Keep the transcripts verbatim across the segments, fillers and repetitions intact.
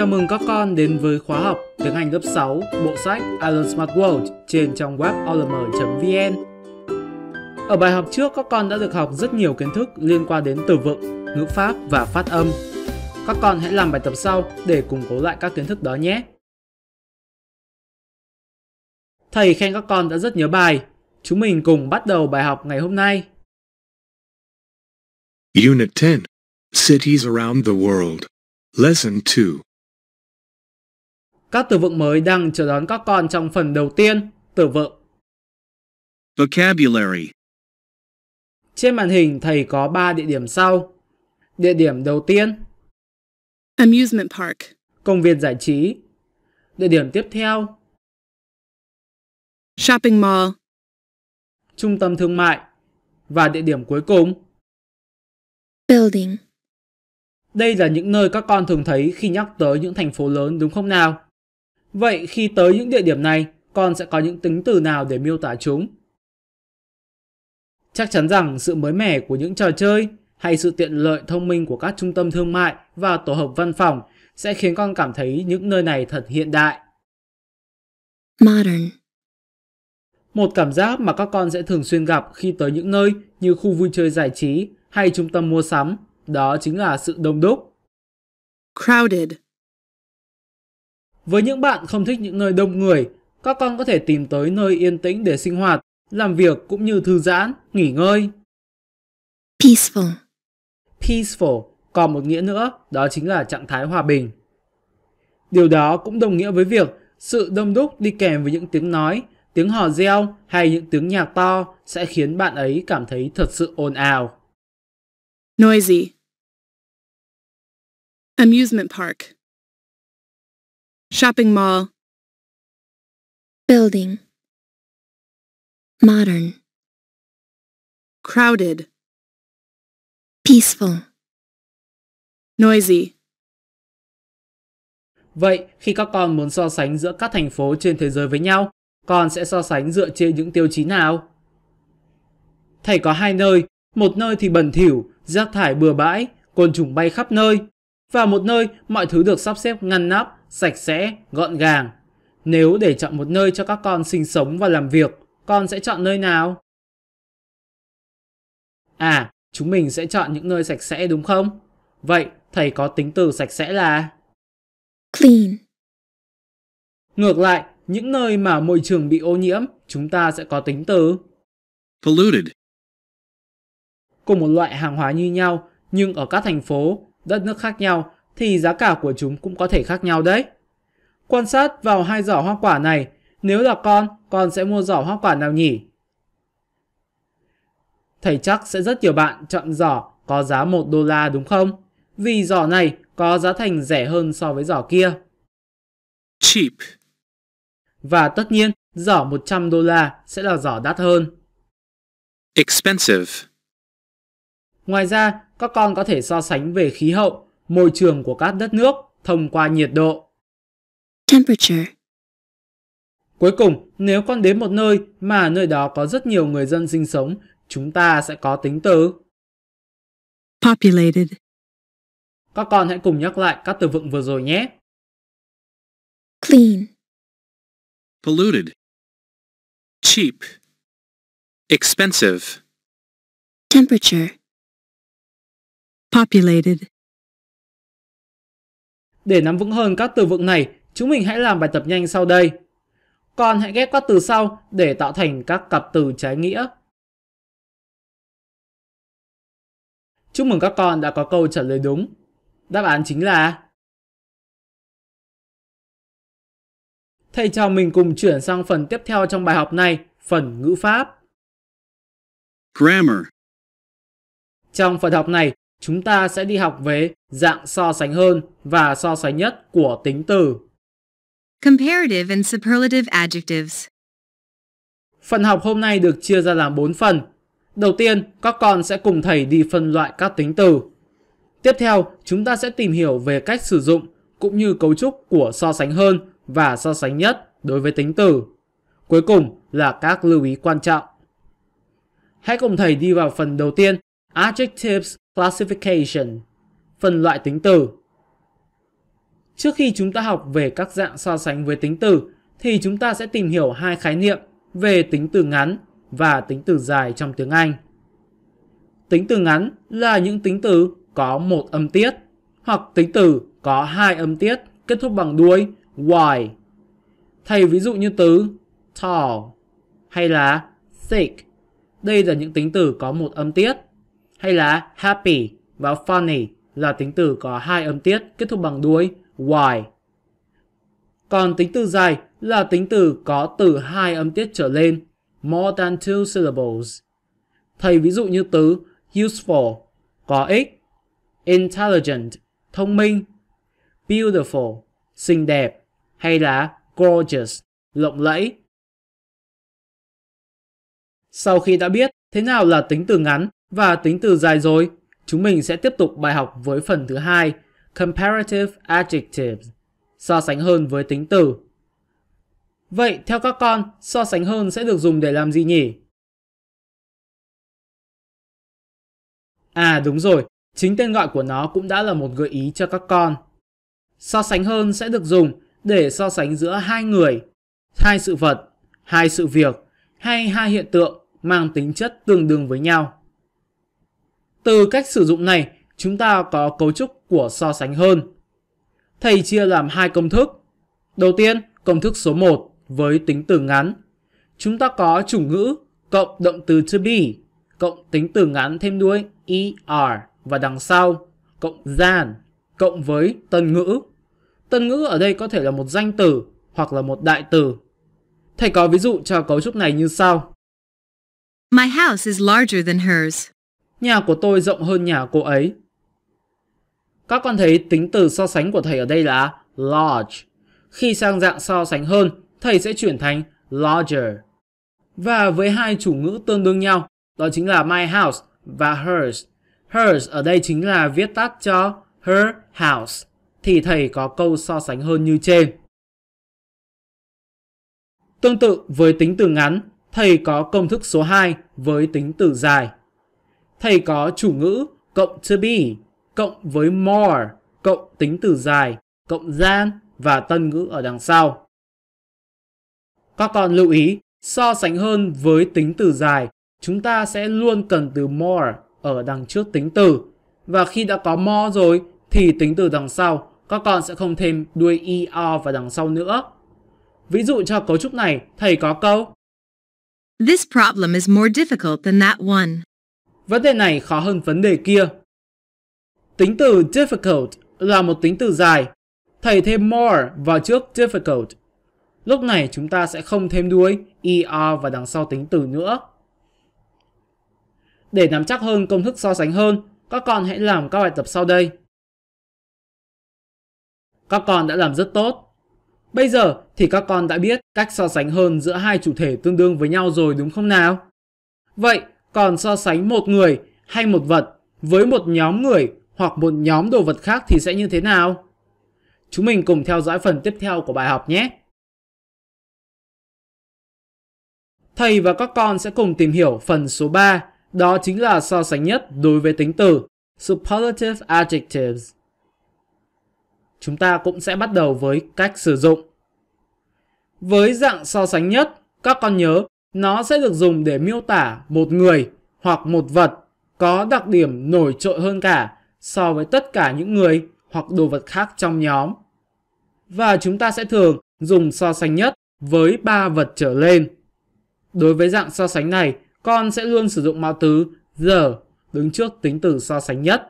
Chào mừng các con đến với khóa học tiếng Anh lớp sáu bộ sách Unit Smart World trên trang web o l m chấm v n. Ở bài học trước, các con đã được học rất nhiều kiến thức liên quan đến từ vựng, ngữ pháp và phát âm. Các con hãy làm bài tập sau để củng cố lại các kiến thức đó nhé. Thầy khen các con đã rất nhớ bài. Chúng mình cùng bắt đầu bài học ngày hôm nay. Unit ten. Cities around the world. Lesson two. Các từ vựng mới đang chờ đón các con trong phần đầu tiên, từ vựng. Vocabulary. Trên màn hình thầy có ba địa điểm sau. Địa điểm đầu tiên, amusement park, công viên giải trí. Địa điểm tiếp theo, shopping mall, trung tâm thương mại. Và địa điểm cuối cùng, building. Đây là những nơi các con thường thấy khi nhắc tới những thành phố lớn, đúng không nào? Vậy khi tới những địa điểm này, con sẽ có những tính từ nào để miêu tả chúng? Chắc chắn rằng sự mới mẻ của những trò chơi hay sự tiện lợi thông minh của các trung tâm thương mại và tổ hợp văn phòng sẽ khiến con cảm thấy những nơi này thật hiện đại. Modern. Một cảm giác mà các con sẽ thường xuyên gặp khi tới những nơi như khu vui chơi giải trí hay trung tâm mua sắm, đó chính là sự đông đúc. Crowded. Với những bạn không thích những nơi đông người, các con có thể tìm tới nơi yên tĩnh để sinh hoạt, làm việc cũng như thư giãn, nghỉ ngơi. Peaceful. Peaceful còn một nghĩa nữa, đó chính là trạng thái hòa bình. Điều đó cũng đồng nghĩa với việc sự đông đúc đi kèm với những tiếng nói, tiếng hò reo hay những tiếng nhạc to sẽ khiến bạn ấy cảm thấy thật sự ồn ào. Noisy. Amusement park. Shopping mall. Building. Modern. Crowded. Peaceful. Noisy. Vậy, khi các con muốn so sánh giữa các thành phố trên thế giới với nhau, con sẽ so sánh dựa trên những tiêu chí nào? Thầy có hai nơi, một nơi thì bẩn thỉu, rác thải bừa bãi, côn trùng bay khắp nơi, và một nơi mọi thứ được sắp xếp ngăn nắp, sạch sẽ, gọn gàng. Nếu để chọn một nơi cho các con sinh sống và làm việc, con sẽ chọn nơi nào? À, chúng mình sẽ chọn những nơi sạch sẽ, đúng không? Vậy, thầy có tính từ sạch sẽ là clean. Ngược lại, những nơi mà môi trường bị ô nhiễm, chúng ta sẽ có tính từ polluted. Cùng một loại hàng hóa như nhau, nhưng ở các thành phố, đất nước khác nhau, thì giá cả của chúng cũng có thể khác nhau đấy. Quan sát vào hai giỏ hoa quả này, nếu là con, con sẽ mua giỏ hoa quả nào nhỉ? Thầy chắc sẽ rất nhiều bạn chọn giỏ có giá một đô la, đúng không? Vì giỏ này có giá thành rẻ hơn so với giỏ kia. Cheap. Và tất nhiên, giỏ một trăm đô la sẽ là giỏ đắt hơn. Expensive. Ngoài ra, các con có thể so sánh về khí hậu, môi trường của các đất nước thông qua nhiệt độ. Temperature. Cuối cùng, nếu con đến một nơi mà nơi đó có rất nhiều người dân sinh sống, chúng ta sẽ có tính từ populated. Các con hãy cùng nhắc lại các từ vựng vừa rồi nhé. Clean. Polluted. Cheap. Expensive. Temperature. Populated. Để nắm vững hơn các từ vựng này, chúng mình hãy làm bài tập nhanh sau đây. Con hãy ghép các từ sau để tạo thành các cặp từ trái nghĩa. Chúc mừng các con đã có câu trả lời đúng. Đáp án chính là thầy cho mình cùng chuyển sang phần tiếp theo trong bài học này, phần ngữ pháp. Grammar. Trong phần học này, chúng ta sẽ đi học về dạng so sánh hơn và so sánh nhất của tính từ. Comparative and superlative adjectives. Phần học hôm nay được chia ra làm bốn phần. Đầu tiên, các con sẽ cùng thầy đi phân loại các tính từ. Tiếp theo, chúng ta sẽ tìm hiểu về cách sử dụng cũng như cấu trúc của so sánh hơn và so sánh nhất đối với tính từ. Cuối cùng là các lưu ý quan trọng. Hãy cùng thầy đi vào phần đầu tiên, Adjectives Classification, phân loại tính từ. Trước khi chúng ta học về các dạng so sánh với tính từ thì chúng ta sẽ tìm hiểu hai khái niệm về tính từ ngắn và tính từ dài trong tiếng Anh. Tính từ ngắn là những tính từ có một âm tiết hoặc tính từ có hai âm tiết kết thúc bằng đuôi y. Thay ví dụ như từ tall hay là thick. Đây là những tính từ có một âm tiết, hay là happy và funny là tính từ có hai âm tiết kết thúc bằng đuôi y. Còn tính từ dài là tính từ có từ hai âm tiết trở lên, more than two syllables. Thầy ví dụ như từ useful, có ích, intelligent, thông minh, beautiful, xinh đẹp, hay là gorgeous, lộng lẫy. Sau khi đã biết thế nào là tính từ ngắn và tính từ dài rồi, chúng mình sẽ tiếp tục bài học với phần thứ hai, comparative adjectives, so sánh hơn với tính từ. Vậy theo các con, so sánh hơn sẽ được dùng để làm gì nhỉ? À đúng rồi, chính tên gọi của nó cũng đã là một gợi ý cho các con. So sánh hơn sẽ được dùng để so sánh giữa hai người, hai sự vật, hai sự việc hay hai hiện tượng mang tính chất tương đương với nhau. Từ cách sử dụng này, chúng ta có cấu trúc của so sánh hơn. Thầy chia làm hai công thức. Đầu tiên, công thức số một với tính từ ngắn. Chúng ta có chủ ngữ cộng động từ to be, cộng tính từ ngắn thêm đuôi er và đằng sau, cộng than, cộng với tân ngữ. Tân ngữ ở đây có thể là một danh từ hoặc là một đại từ. Thầy có ví dụ cho cấu trúc này như sau. My house is larger than hers. Nhà của tôi rộng hơn nhà cô ấy. Các con thấy tính từ so sánh của thầy ở đây là large. Khi sang dạng so sánh hơn, thầy sẽ chuyển thành larger. Và với hai chủ ngữ tương đương nhau, đó chính là my house và hers. Hers ở đây chính là viết tắt cho her house. Thì thầy có câu so sánh hơn như trên. Tương tự với tính từ ngắn, thầy có công thức số hai với tính từ dài. Thầy có chủ ngữ cộng to be, cộng với more, cộng tính từ dài, cộng than và tân ngữ ở đằng sau. Các con lưu ý, so sánh hơn với tính từ dài, chúng ta sẽ luôn cần từ more ở đằng trước tính từ. Và khi đã có more rồi thì tính từ đằng sau, các con sẽ không thêm đuôi er vào đằng sau nữa. Ví dụ cho cấu trúc này, thầy có câu This problem is more difficult than that one. Vấn đề này khó hơn vấn đề kia. Tính từ difficult là một tính từ dài. Thầy thêm more vào trước difficult. Lúc này chúng ta sẽ không thêm đuôi er vào đằng sau tính từ nữa. Để nắm chắc hơn công thức so sánh hơn, các con hãy làm các bài tập sau đây. Các con đã làm rất tốt. Bây giờ thì các con đã biết cách so sánh hơn giữa hai chủ thể tương đương với nhau rồi đúng không nào? Vậy còn so sánh một người hay một vật với một nhóm người hoặc một nhóm đồ vật khác thì sẽ như thế nào? Chúng mình cùng theo dõi phần tiếp theo của bài học nhé! Thầy và các con sẽ cùng tìm hiểu phần số ba, đó chính là so sánh nhất đối với tính từ, superlative adjectives. Chúng ta cũng sẽ bắt đầu với cách sử dụng. Với dạng so sánh nhất, các con nhớ nó sẽ được dùng để miêu tả một người hoặc một vật có đặc điểm nổi trội hơn cả so với tất cả những người hoặc đồ vật khác trong nhóm. Và chúng ta sẽ thường dùng so sánh nhất với ba vật trở lên. Đối với dạng so sánh này, con sẽ luôn sử dụng mạo từ the đứng trước tính từ so sánh nhất.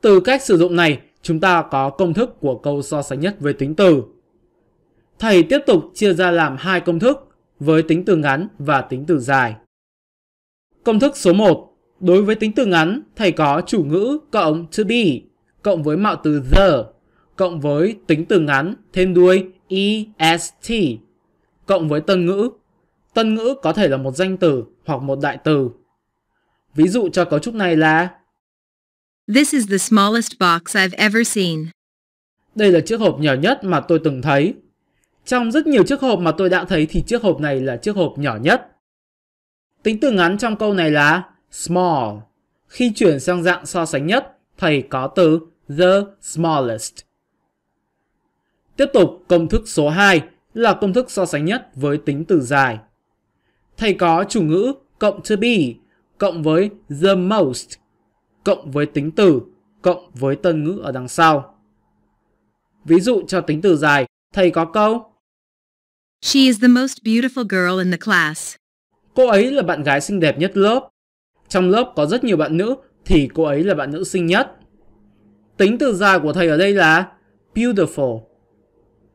Từ cách sử dụng này, chúng ta có công thức của câu so sánh nhất với tính từ. Thầy tiếp tục chia ra làm hai công thức với tính từ ngắn và tính từ dài. Công thức số một, đối với tính từ ngắn, thầy có chủ ngữ cộng to be, cộng với mạo từ the, cộng với tính từ ngắn thêm đuôi est, cộng với tân ngữ. Tân ngữ có thể là một danh từ hoặc một đại từ. Ví dụ cho cấu trúc này là This is the smallest box I've ever seen. Đây là chiếc hộp nhỏ nhất mà tôi từng thấy. Trong rất nhiều chiếc hộp mà tôi đã thấy thì chiếc hộp này là chiếc hộp nhỏ nhất. Tính từ ngắn trong câu này là small. Khi chuyển sang dạng so sánh nhất, thầy có từ the smallest. Tiếp tục, công thức số hai là công thức so sánh nhất với tính từ dài. Thầy có chủ ngữ cộng to be cộng với the most cộng với tính từ cộng với tân ngữ ở đằng sau. Ví dụ cho tính từ dài, thầy có câu She is the most beautiful girl in the class. Cô ấy là bạn gái xinh đẹp nhất lớp. Trong lớp có rất nhiều bạn nữ thì cô ấy là bạn nữ xinh nhất. Tính từ dài của thầy ở đây là beautiful.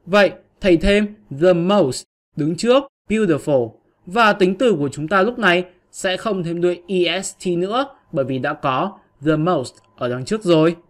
Vậy thầy thêm the most đứng trước beautiful. Và tính từ của chúng ta lúc này sẽ không thêm đuôi est nữa bởi vì đã có the most ở đằng trước rồi.